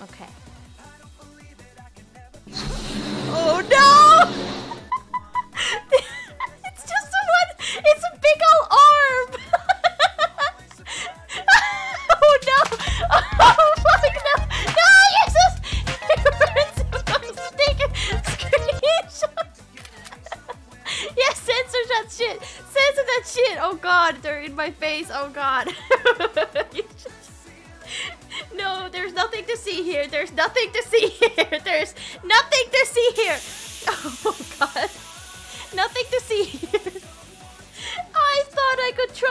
Okay. Oh no! It's just one. It's a big old orb. Oh no! Oh fuck no! No, Jesus! It ruins screenshot. Yeah, censor that shit. Censor that shit. Oh god, they're in my face. Oh god. No, there's nothing to see here. There's nothing to see here. There's nothing to see here. Oh god. Nothing to see here. I thought I could try.